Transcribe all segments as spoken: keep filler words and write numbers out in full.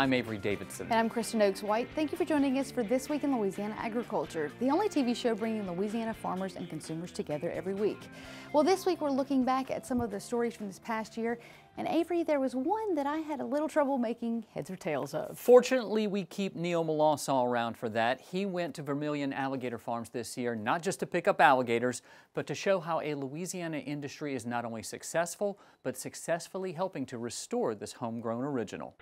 I'm Avery Davidson. And I'm Kristen Oaks White. Thank you for joining us for This Week in Louisiana Agriculture, the only T V show bringing Louisiana farmers and consumers together every week. Well, this week we're looking back at some of the stories from this past year. And Avery, there was one that I had a little trouble making heads or tails of. Fortunately, we keep Neil Melançon around for that. He went to Vermilion Alligator Farms this year, not just to pick up alligators, but to show how a Louisiana industry is not only successful, but successfully helping to restore this homegrown original.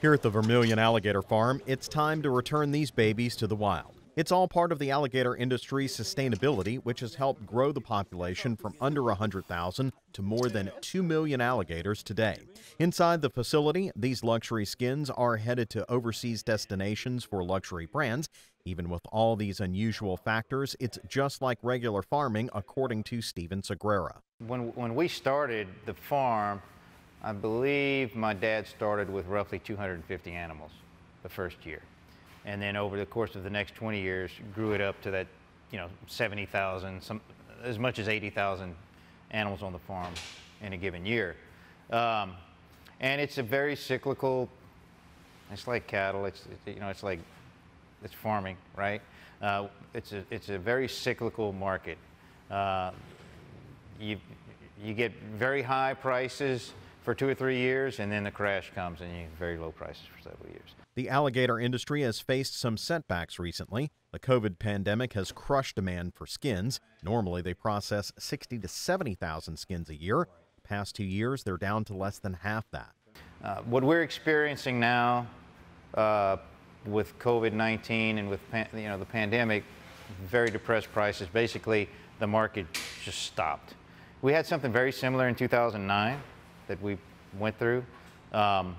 Here at the Vermilion Alligator Farm, it's time to return these babies to the wild. It's all part of the alligator industry's sustainability, which has helped grow the population from under one hundred thousand to more than two million alligators today. Inside the facility, these luxury skins are headed to overseas destinations for luxury brands. Even with all these unusual factors, it's just like regular farming, according to Steven Sagrera. When, when we started the farm, I believe my dad started with roughly two hundred fifty animals the first year. And then over the course of the next twenty years, grew it up to that, you know, seventy thousand, some as much as eighty thousand animals on the farm in a given year. Um, and it's a very cyclical. It's like cattle. It's you know, it's like it's farming, right? Uh, it's a it's a very cyclical market. Uh, you you get very high prices for two or three years, and then the crash comes and you have very low prices for several years. The alligator industry has faced some setbacks recently. The COVID pandemic has crushed demand for skins. Normally, they process sixty to seventy thousand skins a year. The past two years, they're down to less than half that. Uh, what we're experiencing now uh, with COVID nineteen and with pan you know the pandemic, very depressed prices. Basically, the market just stopped. We had something very similar in two thousand nine. That we went through, um,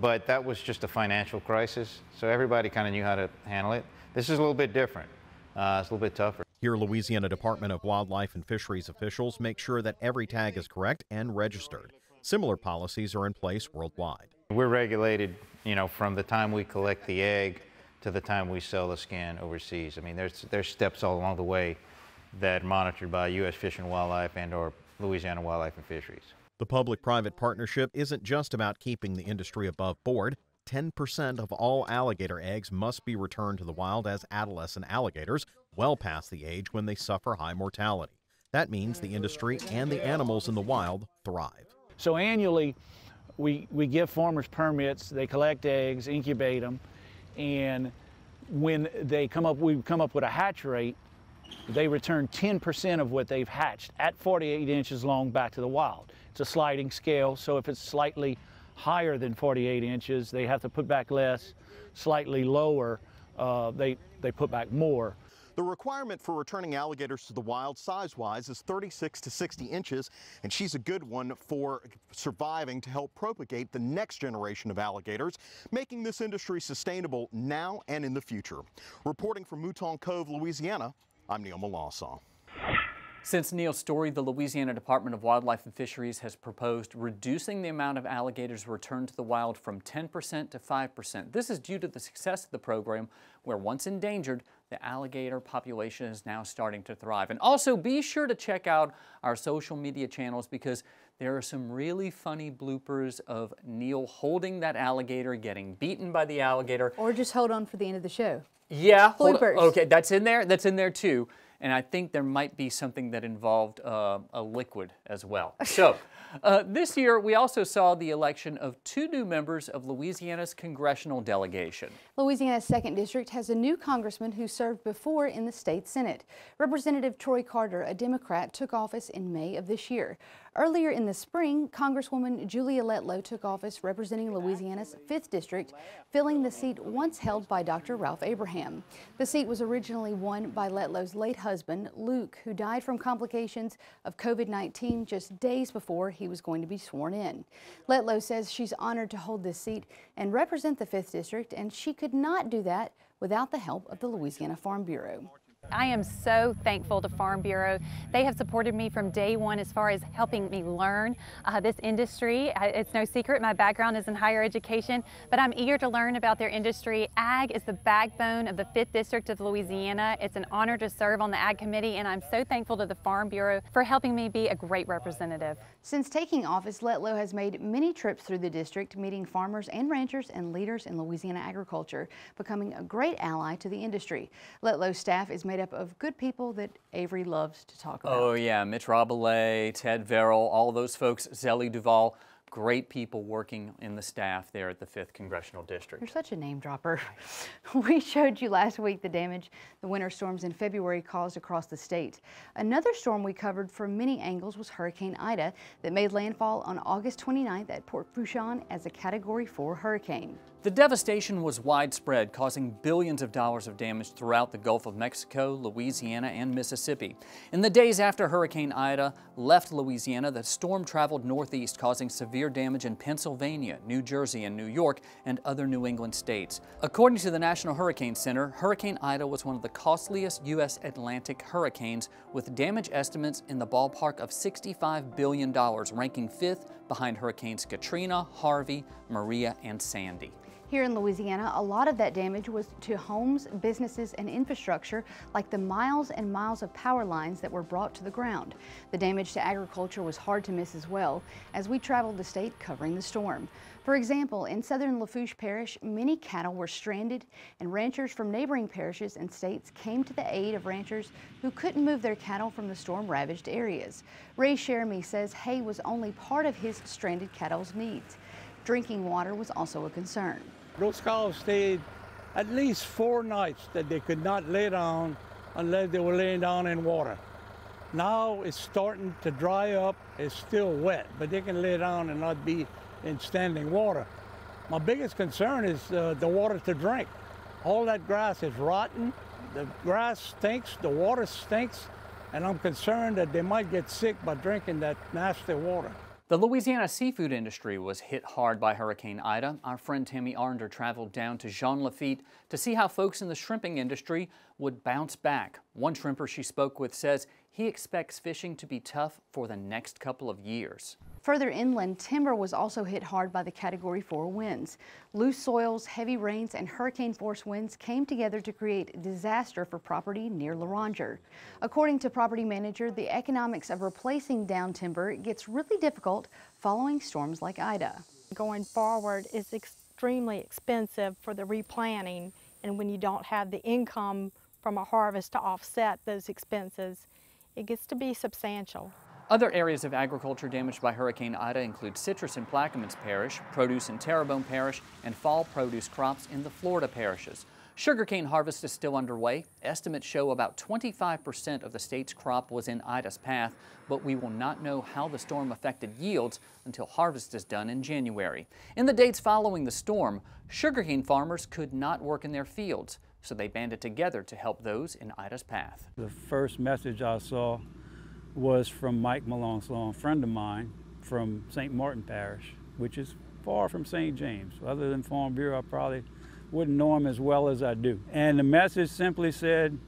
but that was just a financial crisis, so everybody kind of knew how to handle it. This is a little bit different. Uh, it's a little bit tougher. Here, Louisiana Department of Wildlife and Fisheries officials make sure that every tag is correct and registered. Similar policies are in place worldwide. We're regulated, you know, from the time we collect the egg to the time we sell the skin overseas. I mean, there's there's steps all along the way that are monitored by U S Fish and Wildlife and or Louisiana Wildlife and Fisheries. The public-private partnership isn't just about keeping the industry above board. ten percent of all alligator eggs must be returned to the wild as adolescent alligators, well past the age when they suffer high mortality. That means the industry and the animals in the wild thrive. So annually, we, we give farmers permits, they collect eggs, incubate them, and when they come up, we come up with a hatch rate, they return ten percent of what they've hatched at forty-eight inches long back to the wild. It's a sliding scale, so if it's slightly higher than forty-eight inches, they have to put back less. Slightly lower, uh, they, they put back more. The requirement for returning alligators to the wild size-wise is thirty-six to sixty inches, and she's a good one for surviving to help propagate the next generation of alligators, making this industry sustainable now and in the future. Reporting from Mouton Cove, Louisiana, I'm Neil Melançon. Since Neil's story, the Louisiana Department of Wildlife and Fisheries has proposed reducing the amount of alligators returned to the wild from ten percent to five percent. This is due to the success of the program, where once endangered, the alligator population is now starting to thrive. And also be sure to check out our social media channels, because there are some really funny bloopers of Neil holding that alligator, getting beaten by the alligator. Or just hold on for the end of the show. Yeah, bloopers. Okay, that's in there. That's in there too. And I think there might be something that involved uh, a liquid as well. So uh, this year, we also saw the election of two new members of Louisiana's congressional delegation. Louisiana's second district has a new congressman who served before in the state Senate. Representative Troy Carter, a Democrat, took office in May of this year. Earlier in the spring, Congresswoman Julia Letlow took office representing Louisiana's fifth district, filling the seat once held by Doctor Ralph Abraham. The seat was originally won by Letlow's late husband. husband, Luke, who died from complications of COVID nineteen just days before he was going to be sworn in. Letlow says she's honored to hold this seat and represent the fifth District, and she could not do that without the help of the Louisiana Farm Bureau. I am so thankful to Farm Bureau. They have supported me from day one as far as helping me learn uh, this industry. I, it's no secret my background is in higher education, but I'm eager to learn about their industry. Ag is the backbone of the fifth District of Louisiana. It's an honor to serve on the Ag Committee, and I'm so thankful to the Farm Bureau for helping me be a great representative. Since taking office, Letlow has made many trips through the district, meeting farmers and ranchers and leaders in Louisiana agriculture, becoming a great ally to the industry. Letlow's staff is made up of good people that Avery loves to talk about. Oh yeah, Mitch Rabelais, Ted Verrill, all those folks, Zellie Duvall, great people working in the staff there at the fifth Congressional District. You're such a name dropper. We showed you last week the damage the winter storms in February caused across the state. Another storm we covered from many angles was Hurricane Ida that made landfall on August twenty-ninth at Port Fouchon as a Category four hurricane. The devastation was widespread, causing billions of dollars of damage throughout the Gulf of Mexico, Louisiana, and Mississippi. In the days after Hurricane Ida left Louisiana, the storm traveled northeast, causing severe damage in Pennsylvania, New Jersey, and New York, and other New England states. According to the National Hurricane Center, Hurricane Ida was one of the costliest U S Atlantic hurricanes, with damage estimates in the ballpark of sixty-five billion dollars, ranking fifth behind Hurricanes Katrina, Harvey, Maria, and Sandy. Here in Louisiana, a lot of that damage was to homes, businesses, and infrastructure, like the miles and miles of power lines that were brought to the ground. The damage to agriculture was hard to miss as well, as we traveled the state covering the storm. For example, in southern Lafourche Parish, many cattle were stranded, and ranchers from neighboring parishes and states came to the aid of ranchers who couldn't move their cattle from the storm-ravaged areas. Ray Sheremy says hay was only part of his stranded cattle's needs. Drinking water was also a concern. Those cows stayed at least four nights that they could not lay down unless they were laying down in water. Now it's starting to dry up. It's still wet, but they can lay down and not be in standing water. My biggest concern is uh, the water to drink. All that grass is rotten. The grass stinks, the water stinks, and I'm concerned that they might get sick by drinking that nasty water. The Louisiana seafood industry was hit hard by Hurricane Ida. Our friend Tammy Arnder traveled down to Jean Lafitte to see how folks in the shrimping industry would bounce back. One shrimper she spoke with says he expects fishing to be tough for the next couple of years. Further inland, timber was also hit hard by the Category four winds. Loose soils, heavy rains, and hurricane-force winds came together to create disaster for property near L'Oranger. According to property manager, the economics of replacing down timber gets really difficult following storms like Ida. Going forward is extremely expensive for the replanting, and when you don't have the income from a harvest to offset those expenses, it gets to be substantial. Other areas of agriculture damaged by Hurricane Ida include citrus in Plaquemines Parish, produce in Terrebonne Parish, and fall produce crops in the Florida parishes. Sugarcane harvest is still underway. Estimates show about twenty-five percent of the state's crop was in Ida's path, but we will not know how the storm affected yields until harvest is done in January. In the days following the storm, sugarcane farmers could not work in their fields, so they banded together to help those in Ida's path. The first message I saw was from Mike Melançon, a friend of mine from Saint Martin Parish, which is far from Saint James. Other than Farm Bureau, I probably wouldn't know him as well as I do. And the message simply said,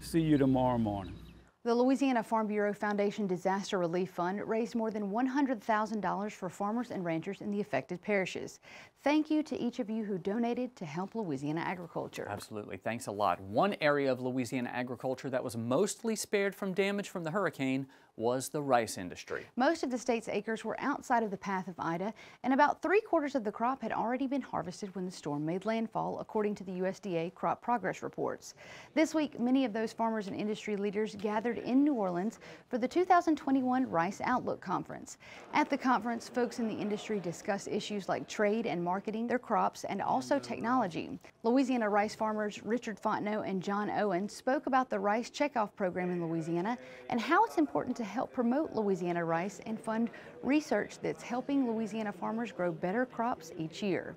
see you tomorrow morning. The Louisiana Farm Bureau Foundation Disaster Relief Fund raised more than one hundred thousand dollars for farmers and ranchers in the affected parishes. Thank you to each of you who donated to help Louisiana agriculture. Absolutely, thanks a lot. One area of Louisiana agriculture that was mostly spared from damage from the hurricane was the rice industry. Most of the state's acres were outside of the path of Ida, and about three quarters of the crop had already been harvested when the storm made landfall, according to the U S D A crop progress reports. This week, many of those farmers and industry leaders gathered in New Orleans for the two thousand twenty-one Rice Outlook Conference. At the conference, folks in the industry discuss issues like trade and marketing their crops and also technology. Louisiana rice farmers Richard Fontenot and John Owen spoke about the rice checkoff program in Louisiana and how it's important to help promote Louisiana rice and fund research that's helping Louisiana farmers grow better crops each year.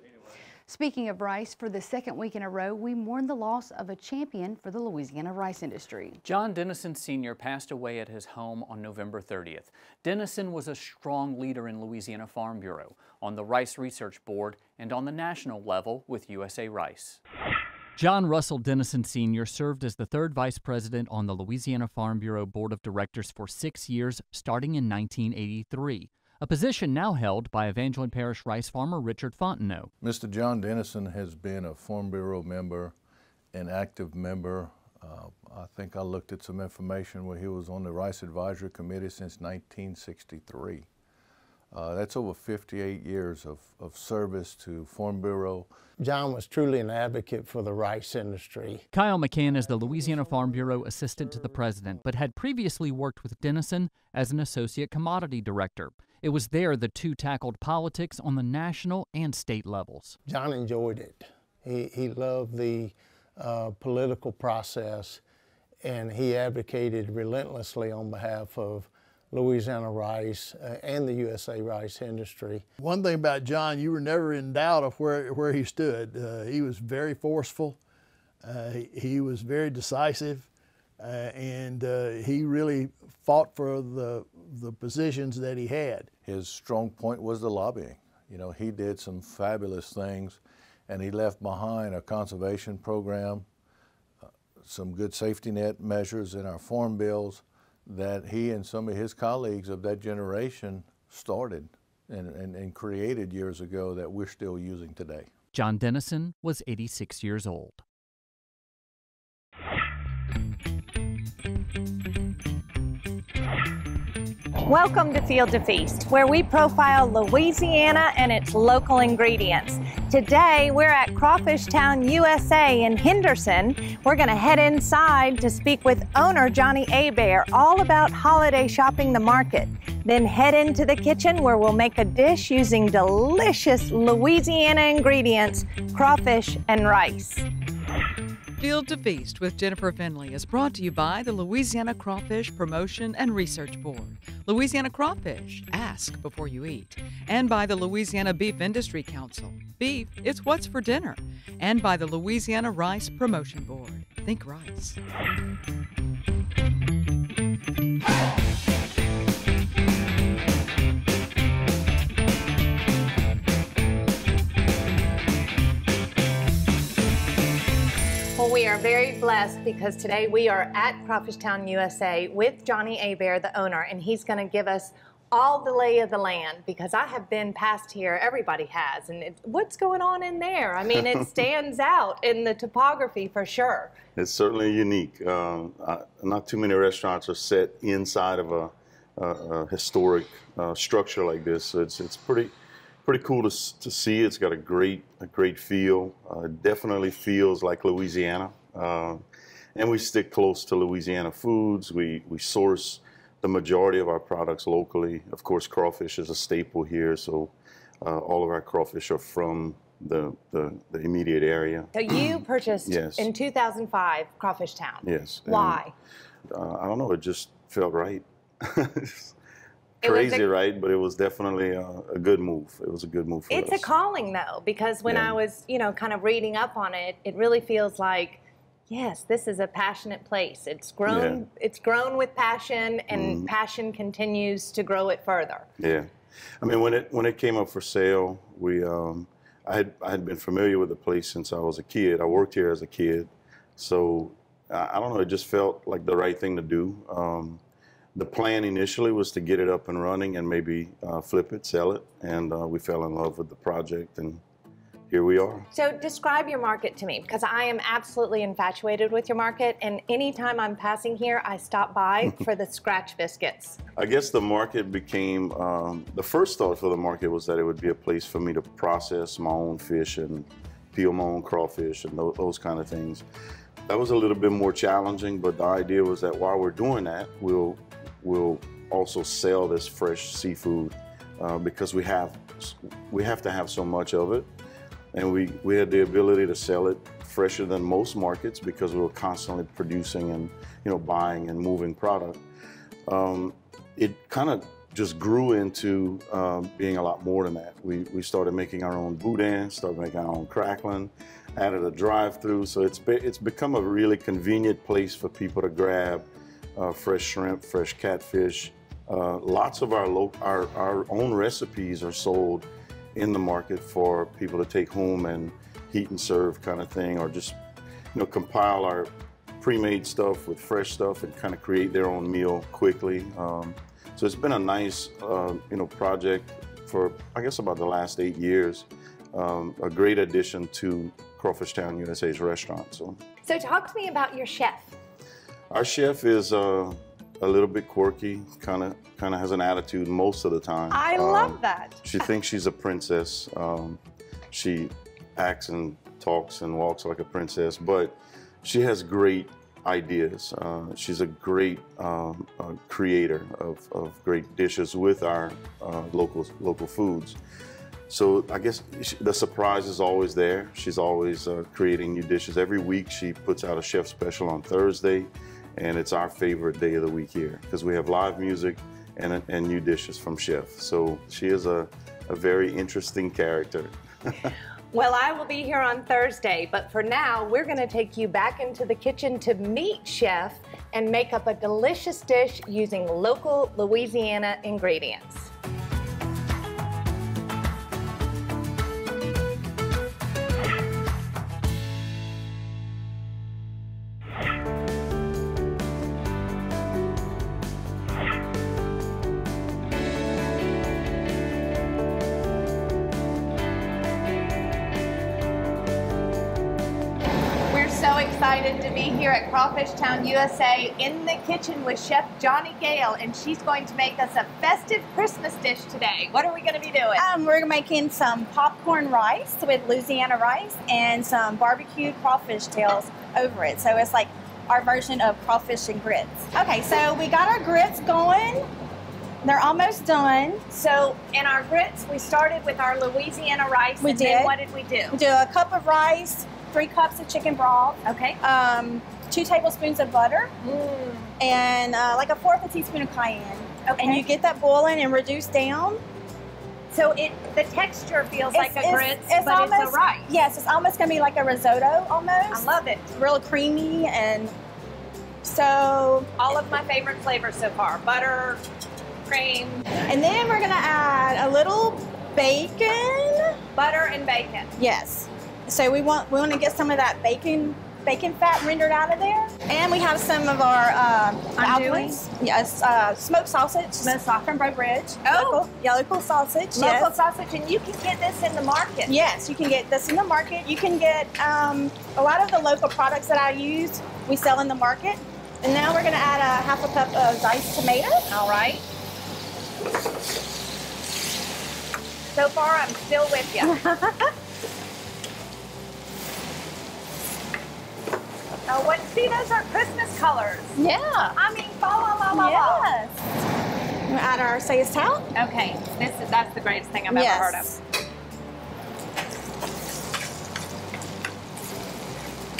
Speaking of rice, for the second week in a row, we mourn the loss of a champion for the Louisiana rice industry. John Dennison Senior passed away at his home on November thirtieth. Dennison was a strong leader in Louisiana Farm Bureau, on the Rice Research Board, and on the national level with U S A Rice. John Russell Dennison Senior served as the third vice president on the Louisiana Farm Bureau Board of Directors for six years, starting in nineteen eighty-three, a position now held by Evangeline Parish rice farmer Richard Fontenot. Mister John Dennison has been a Farm Bureau member, an active member. Uh, I think I looked at some information where he was on the Rice Advisory Committee since nineteen sixty-three. Uh, that's over fifty-eight years of, of service to Farm Bureau. John was truly an advocate for the rice industry. Kyle McCann is the Louisiana Farm Bureau assistant to the president, but had previously worked with Dennison as an associate commodity director. It was there the two tackled politics on the national and state levels. John enjoyed it. He, he loved the uh, political process, and he advocated relentlessly on behalf of Louisiana rice uh, and the U S A rice industry. One thing about John, you were never in doubt of where, where he stood. Uh, he was very forceful, uh, he, he was very decisive, uh, and uh, he really fought for the, the positions that he had. His strong point was the lobbying. You know, he did some fabulous things, and he left behind a conservation program, uh, some good safety net measures in our farm bills that he and some of his colleagues of that generation started and, and, and created years ago that we're still using today. John Dennison was eighty-six years old. Welcome to Field to Feast, where we profile Louisiana and its local ingredients. Today, we're at Crawfish Town U S A in Henderson. We're going to head inside to speak with owner Johnny Hebert all about holiday shopping the market. Then head into the kitchen where we'll make a dish using delicious Louisiana ingredients, crawfish and rice. Field to Feast with Jennifer Finley is brought to you by the Louisiana Crawfish Promotion and Research Board, Louisiana Crawfish, ask before you eat, and by the Louisiana Beef Industry Council, beef, it's what's for dinner, and by the Louisiana Rice Promotion Board, think rice. We are very blessed because today we are at Crawfish Town U S A with Johnny Hebert, the owner, and he's going to give us all the lay of the land because I have been past here, everybody has, and it, what's going on in there? I mean, it stands out in the topography for sure. It's certainly unique. Um, I, not too many restaurants are set inside of a, a, a historic uh, structure like this, so it's, it's pretty... Pretty cool to, to see. It's got a great, a great feel. Uh, it definitely feels like Louisiana. Uh, and we stick close to Louisiana foods. We, we source the majority of our products locally. Of course, crawfish is a staple here, so uh, all of our crawfish are from the, the, the immediate area. So you purchased, yes, in two thousand five, Crawfish Town. Yes. Why? And, uh, I don't know. It just felt right. Crazy, right? But it was definitely a, a good move. It was a good move for us. It's a calling, though, because when yeah. I was, you know, kind of reading up on it, it really feels like, yes, this is a passionate place. It's grown, yeah. it's grown with passion, and mm. passion continues to grow it further. Yeah, I mean, when it when it came up for sale, we, um, I had I had been familiar with the place since I was a kid. I worked here as a kid, so I, I don't know. It just felt like the right thing to do. Um, The plan initially was to get it up and running and maybe uh, flip it, sell it, and uh, we fell in love with the project, and here we are. So describe your market to me, because I am absolutely infatuated with your market, and anytime I'm passing here, I stop by for the scratch biscuits. I guess the market became, um, the first thought for the market was that it would be a place for me to process my own fish and peel my own crawfish and those, those kind of things. That was a little bit more challenging, but the idea was that while we're doing that, we'll We'll also sell this fresh seafood uh, because we have we have to have so much of it, and we we had the ability to sell it fresher than most markets because we were constantly producing and you know buying and moving product. Um, it kind of just grew into uh, being a lot more than that. We we started making our own boudin, started making our own crackling, added a drive-through, so it's be, it's become a really convenient place for people to grab. Uh, fresh shrimp, fresh catfish. Uh, lots of our, lo our our own recipes are sold in the market for people to take home and heat and serve kind of thing, or just you know, compile our pre-made stuff with fresh stuff and kind of create their own meal quickly. Um, so it's been a nice, uh, you know, project for, I guess, about the last eight years. Um, a great addition to Crawfish Town U S A's restaurant. So, so talk to me about your chef. Our chef is uh, a little bit quirky, kind of kind of has an attitude most of the time. I um, love that. She thinks she's a princess. Um, she acts and talks and walks like a princess, but she has great ideas. Uh, she's a great um, uh, creator of, of great dishes with our uh, local, local foods. So I guess the surprise is always there. She's always uh, creating new dishes. Every week she puts out a chef special on Thursday, and it's our favorite day of the week here because we have live music and, and new dishes from Chef. So she is a, a very interesting character. Well, I will be here on Thursday, but for now, we're gonna take you back into the kitchen to meet Chef and make up a delicious dish using local Louisiana ingredients. To be here at Crawfish Town U S A in the kitchen with Chef Johnny Gale, and she's going to make us a festive Christmas dish today. What are we going to be doing? Um, we're making some popcorn rice with Louisiana rice and some barbecued crawfish tails over it. So it's like our version of crawfish and grits. Okay, so we got our grits going. They're almost done. So in our grits, we started with our Louisiana rice. We and did. Then what did we do? We do a cup of rice, three cups of chicken broth, okay, um, two tablespoons of butter, mm. and uh, like a fourth of a teaspoon of cayenne. Okay. And you get that boiling and reduce down. So it the texture feels it's, like a grits, it's, it's but almost, it's a rice. Yes, it's almost gonna be like a risotto almost. I love it. It's real creamy, and so. All of my favorite flavors so far, butter, cream. And then we're gonna add a little bacon. Butter and bacon. Yes. So we want we want to get some of that bacon bacon fat rendered out of there, and we have some of our uh, outlets. Yes, uh, smoked sausage, smoked sausage from Bro Bridge. Oh, local, yeah, local sausage. Local yes. sausage, and you can get this in the market. Yes, you can get this in the market. You can get um, a lot of the local products that I use. We sell in the market, and now we're going to add a half a cup of diced tomato. All right. So far, I'm still with you. Oh, what? See, those are Christmas colors. Yeah. I mean, blah, blah, blah, yes. blah. Yes. We'll add our seitan. Okay. This is, that's the greatest thing I've yes. ever heard of.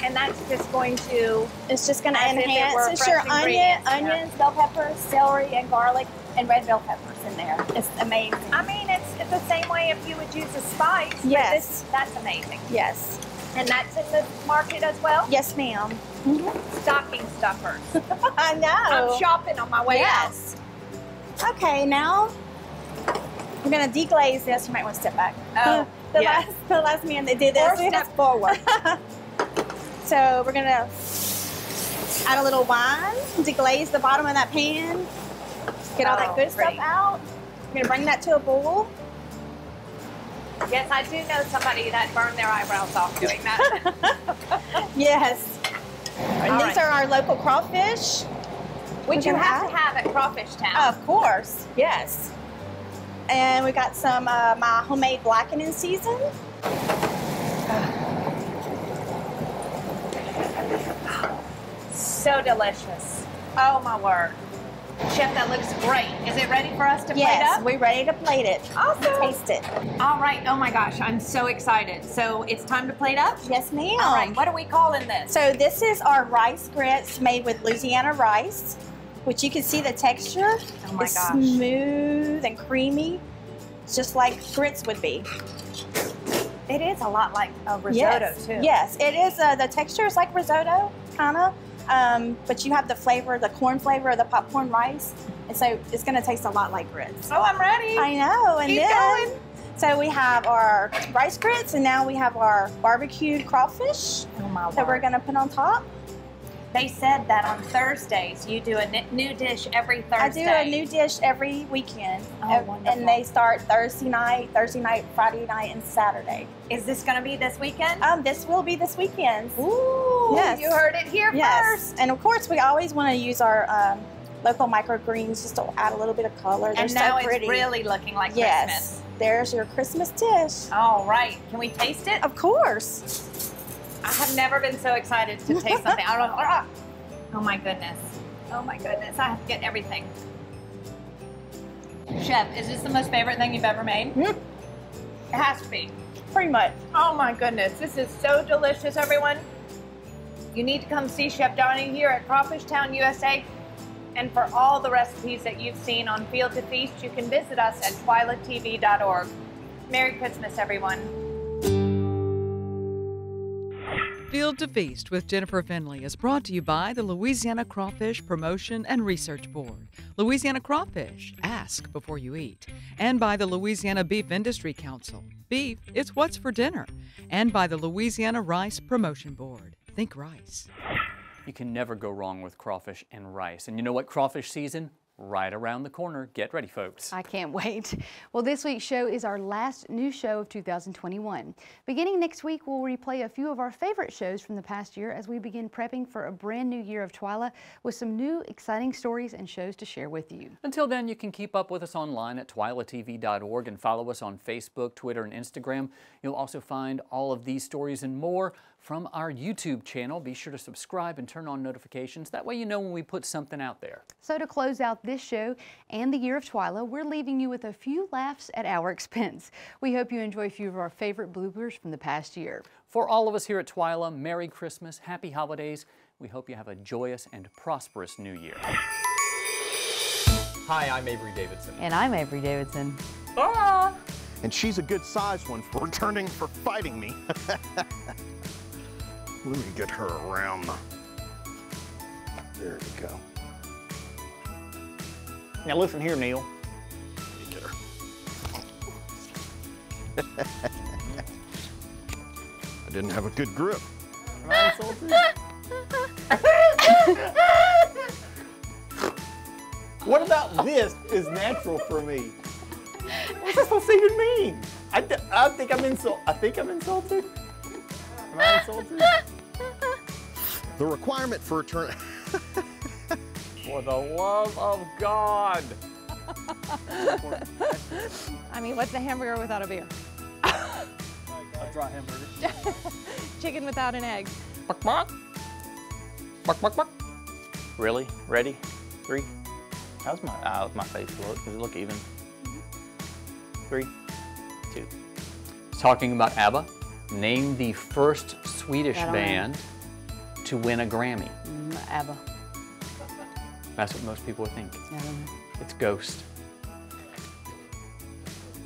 And that's just going to... It's just going to enhance. It it's your onion, onions, yeah. bell peppers, celery, and garlic, and red bell peppers in there. It's amazing. I mean, it's, it's the same way if you would use a spice. Yes. But this, that's amazing. Yes. And that's in the market as well? Yes, ma'am. Mm-hmm. Stocking stuffers. I know. I'm shopping on my way yes. out. Okay, now we're going to deglaze this. You might want to step back. Oh, the, yes. last, the last man that did this. Or step forward. So we're going to add a little wine, deglaze the bottom of that pan, get all oh, that good pretty. stuff out. We're going to bring that to a boil. Yes, I do know somebody that burned their eyebrows off doing that. Yes. And these right. are our local crawfish. Which you have add. to have at Crawfish Town. Of course, yes. And we got some uh, my homemade blackening season. So delicious. Oh, my word. Chef, that looks great. Is it ready for us to plate yes, up? Yes, we're ready to plate it. Awesome. Taste it. All right. Oh, my gosh. I'm so excited. So it's time to plate up? Yes, ma'am. All right. What are we calling this? So this is our rice grits made with Louisiana rice, which you can see the texture. Oh, my it's gosh. Smooth and creamy, just like grits would be. It is a lot like a risotto, yes. too. Yes, it is. Uh, the texture is like risotto, kind of. Um, but you have the flavor, the corn flavor of the popcorn rice, and so it's going to taste a lot like grits. Oh, I'm ready. I know. And Keep then, going. So we have our rice grits, and now we have our barbecued crawfish oh my that we're gonna put on top. They said that on Thursdays, you do a new dish every Thursday. I do a new dish every weekend. Oh, wonderful. And they start Thursday night, Thursday night, Friday night, and Saturday. Is this going to be this weekend? Um, this will be this weekend. Ooh, yes. You heard it here yes. first. And of course, we always want to use our um, local microgreens just to add a little bit of color. They're and now so pretty. It's really looking like yes. Christmas. There's your Christmas dish. All right. Can we taste it? Of course. I have never been so excited to taste something. I don't know. Oh my goodness. Oh my goodness. I have to get everything. Chef, is this the most favorite thing you've ever made? Mm. It has to be. Pretty much. Oh my goodness. This is so delicious, everyone. You need to come see Chef Donnie here at Crawfish Town U S A. And for all the recipes that you've seen on Field to Feast, you can visit us at twila t v dot org. Merry Christmas, everyone. Field to Feast with Jennifer Finley is brought to you by the Louisiana Crawfish Promotion and Research Board, Louisiana Crawfish, ask before you eat, and by the Louisiana Beef Industry Council, beef, it's what's for dinner, and by the Louisiana Rice Promotion Board, think rice. You can never go wrong with crawfish and rice, and you know what, crawfish season? Right around the corner. Get ready, folks. I can't wait. Well, this week's show is our last new show of two thousand twenty-one. Beginning next week, we'll replay a few of our favorite shows from the past year as we begin prepping for a brand new year of TWILA with some new exciting stories and shows to share with you. Until then, you can keep up with us online at twila t v dot org and follow us on Facebook, Twitter, and Instagram. You'll also find all of these stories and more from our YouTube channel. Be sure to subscribe and turn on notifications. That way you know when we put something out there. So to close out this show and the year of TWILA, we're leaving you with a few laughs at our expense. We hope you enjoy a few of our favorite bloopers from the past year. For all of us here at TWILA, Merry Christmas, Happy Holidays. We hope you have a joyous and prosperous New Year. Hi, I'm Avery Davidson. And I'm Avery Davidson. Ah! And she's a good-sized one for returning for fighting me. Let me get her around. There we go. Now listen here, Neil. Let me get her. I didn't have a good grip. Am I insulted? What about this is natural for me? What's this supposed to even mean? I, th I think I'm insult. I think I'm insulted. Am I insulted? The requirement for a turn. For the love of God. I mean, what's a hamburger without a beer? A dry hamburger. Chicken without an egg. Buck, buck. Buck, buck, buck. Really? Ready? Three. How's my, uh, my face look? Does it look even? Three, two. Talking about ABBA. Name the first Swedish band know. to win a Grammy. Mm, ABBA. That's what most people would think. I don't know. It's Ghost.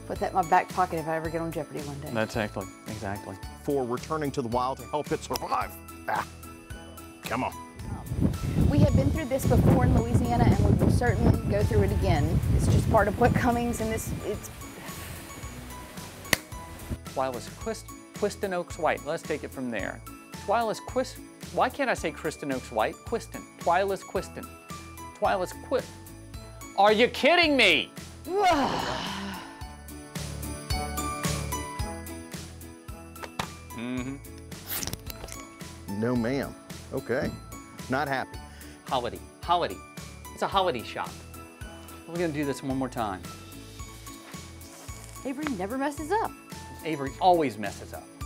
Put that in my back pocket if I ever get on Jeopardy one day. That's exactly, exactly. For returning to the wild to help it survive. Ah, come on. We have been through this before in Louisiana, and we will certainly go through it again. It's just part of what Cummings and this, it's... While it's Quist. Kristen Oaks White. Let's take it from there. Twila's Quist. Why can't I say Kristen Oaks White? Quisten. Twila's Quisten. Twila's Quist. Are you kidding me? Mm-hmm. No, ma'am. Okay. Not happy. Holiday. Holiday. It's a holiday shop. We're going to do this one more time. Avery never messes up. Avery always messes up.